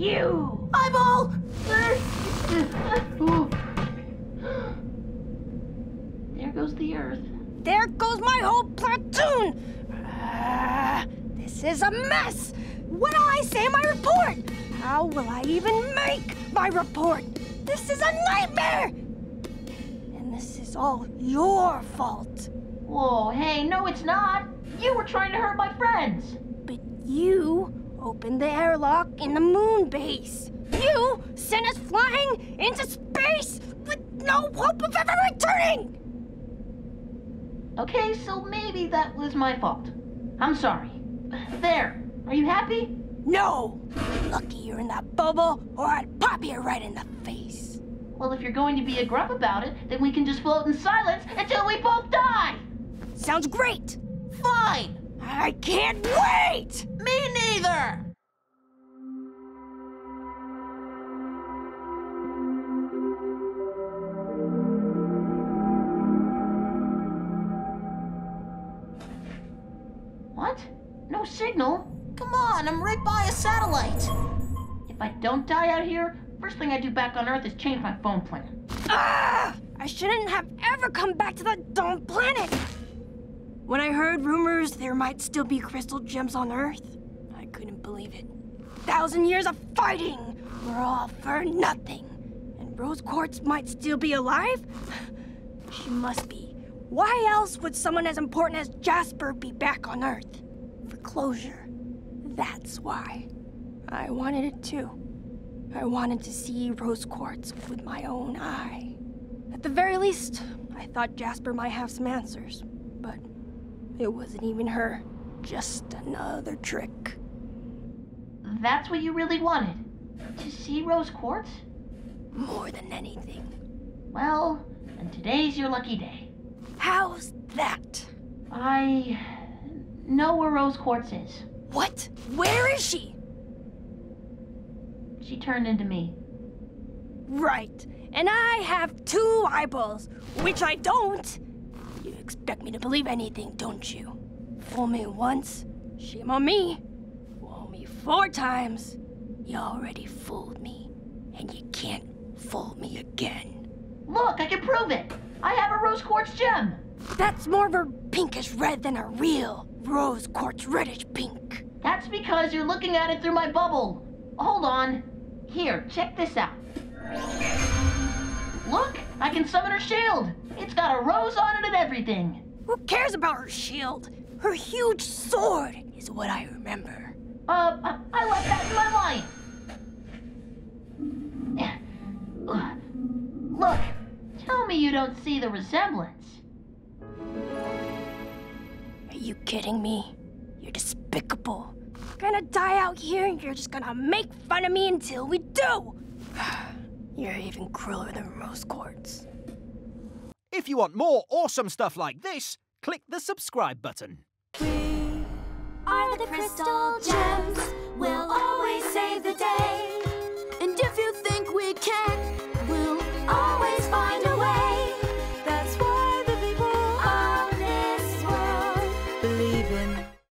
You! Eyeball! There goes the Earth. There goes my whole platoon! This is a mess! What do I say in my report? How will I even make my report? This is a nightmare! And this is all your fault. Whoa, hey, no it's not! You were trying to hurt my friends! But you opened the airlock in the moon base. You sent us flying into space with no hope of ever returning! Okay, so maybe that was my fault. I'm sorry. There, are you happy? No! Lucky you're in that bubble, or I'd pop you right in the face. Well, if you're going to be a grump about it, then we can just float in silence until we both die! Sounds great! Fine! I can't wait! Me neither! What? No signal? Come on, I'm right by a satellite! If I don't die out here, first thing I do back on Earth is change my phone plan. Ah! I shouldn't have ever come back to that dumb planet! When I heard rumors there might still be crystal gems on Earth, I couldn't believe it. 1,000 years of fighting were all for nothing. And Rose Quartz might still be alive? She must be. Why else would someone as important as Jasper be back on Earth? For closure. That's why. I wanted it too. I wanted to see Rose Quartz with my own eye. At the very least, I thought Jasper might have some answers, but it wasn't even her. Just another trick. That's what you really wanted? To see Rose Quartz? More than anything. Well, and today's your lucky day. How's that? I know where Rose Quartz is. What? Where is she? She turned into me. Right. And I have 2 eyeballs, which I don't. You expect me to believe anything, don't you? Fool me once, shame on me. Fool me 4 times, you already fooled me. And you can't fool me again. Look, I can prove it! I have a rose quartz gem! That's more of a pinkish red than a real rose quartz reddish pink. That's because you're looking at it through my bubble. Hold on. Here, check this out. Look, I can summon her shield! It's got a rose on it and everything! Who cares about her shield? Her huge sword is what I remember. I left that in my life! Look, tell me you don't see the resemblance. Are you kidding me? You're despicable. I'm gonna die out here and you're just gonna make fun of me until we do! You're even crueler than Rose Quartz. If you want more awesome stuff like this, click the subscribe button. We are the Crystal Gems. We'll always